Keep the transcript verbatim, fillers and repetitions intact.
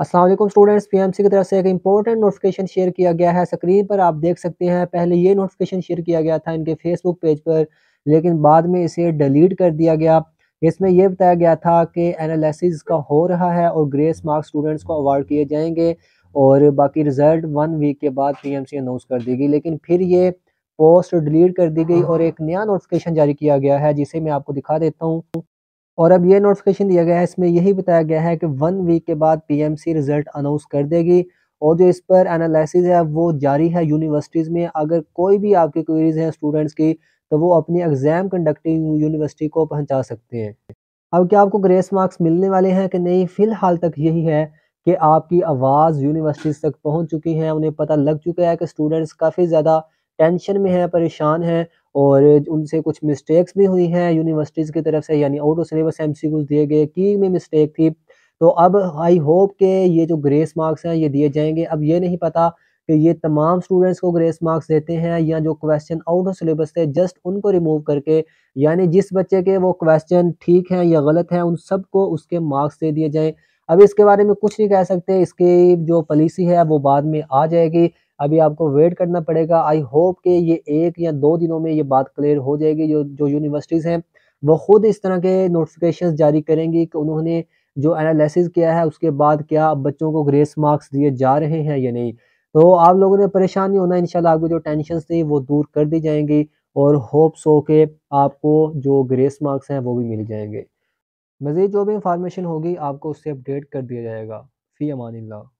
अस्सलाम वालेकुम students, PMC की तरफ से एक इंपॉर्टेंट नोटिफिकेशन शेयर किया गया है। स्क्रीन पर आप देख सकते हैं। पहले ये नोटिफिकेशन शेयर किया गया था इनके फेसबुक पेज पर, लेकिन बाद में इसे डिलीट कर दिया गया। इसमें यह बताया गया था कि एनालिसिस का हो रहा है और ग्रेस मार्क्स स्टूडेंट्स को अवार्ड किए जाएंगे और बाकी रिजल्ट वन वीक के बाद पीएमसी अनाउंस कर देगी। लेकिन फिर ये पोस्ट डिलीट कर दी गई और एक नया नोटिफिकेशन जारी किया गया है, जिसे मैं आपको दिखा देता हूँ। और अब ये नोटिफिकेशन दिया गया है, इसमें यही बताया गया है कि वन वीक के बाद पीएमसी रिजल्ट अनाउंस कर देगी और जो इस पर एनालिसिस है वो जारी है यूनिवर्सिटीज़ में। अगर कोई भी आपकी क्वेरीज हैं स्टूडेंट्स की, तो वो अपनी एग्ज़ाम कंडक्टिंग यूनिवर्सिटी को पहुंचा सकते हैं। अब क्या आपको ग्रेस मार्क्स मिलने वाले हैं कि नहीं? फ़िलहाल तक यही है कि आपकी आवाज़ यूनिवर्सिटीज़ तक पहुँच चुकी हैं। उन्हें पता लग चुका है कि स्टूडेंट्स काफ़ी ज़्यादा टेंशन में हैं, परेशान हैं और उनसे कुछ मिस्टेक्स भी हुई हैं यूनिवर्सिटीज़ की तरफ से, यानी आउट ऑफ सिलेबस एमसीक्यूज दिए गए, की में मिस्टेक थी। तो अब आई होप के ये जो ग्रेस मार्क्स हैं ये दिए जाएंगे। अब ये नहीं पता कि ये तमाम स्टूडेंट्स को ग्रेस मार्क्स देते हैं या जो क्वेश्चन आउट ऑफ सिलेबस थे जस्ट उनको रिमूव करके, यानी जिस बच्चे के वो क्वेश्चन ठीक हैं या गलत हैं उन सबको उसके मार्क्स दे दिए जाएँ। अब इसके बारे में कुछ नहीं कह सकते, इसकी जो पॉलिसी है वो बाद में आ जाएगी, अभी आपको वेट करना पड़ेगा। आई होप कि ये एक या दो दिनों में ये बात क्लियर हो जाएगी। जो जो यूनिवर्सिटीज़ हैं वो ख़ुद इस तरह के नोटिफिकेशंस जारी करेंगी कि उन्होंने जो एनालिसिस किया है उसके बाद क्या बच्चों को ग्रेस मार्क्स दिए जा रहे हैं या नहीं। तो आप लोगों ने परेशान नहीं होना, इंशाल्लाह आपकी जो टेंशन थी वो दूर कर दी जाएंगी और होप सो के आपको जो ग्रेस मार्क्स हैं वो भी मिल जाएंगे। मज़ीद जो भी इंफॉर्मेशन होगी आपको उससे अपडेट कर दिया जाएगा। फ़ी अमानिल्लाह।